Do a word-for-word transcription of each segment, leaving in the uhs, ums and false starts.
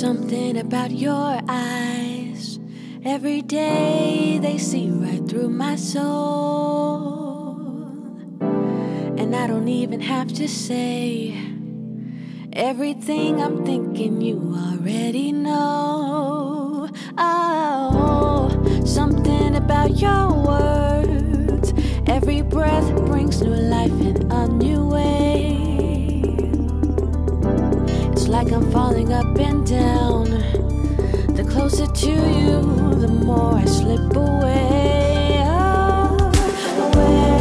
something about your eyes. Every day they see right through my soul. And I don't even have to say everything I'm thinking, you already know. Oh, something about your words. Every breath brings new life in a new way. Like I'm falling up and down. The closer to you, the more I slip away. Oh, away.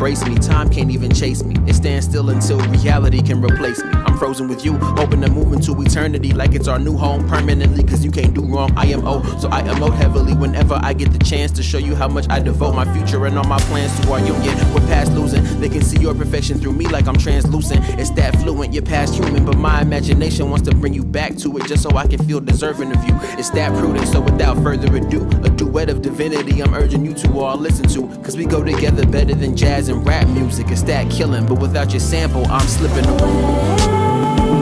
Embrace me, time can't even chase me. It stands still until reality can replace me. I'm frozen with you, hoping to move into eternity like it's our new home permanently, cause you can't do wrong. I am owed, so I emote heavily whenever I get the chance to show you how much I devote my future and all my plans to our union. We're past losing, they can see your perfection through me like I'm translucent. It's that fluent, you're past human, but my imagination wants to bring you back to it just so I can feel deserving of you. It's that prudent, so without further ado, a duet of divinity I'm urging you to all listen to, cause we go together better than jazz and rap music. It's that killing, but without your sample, I'm slipping away.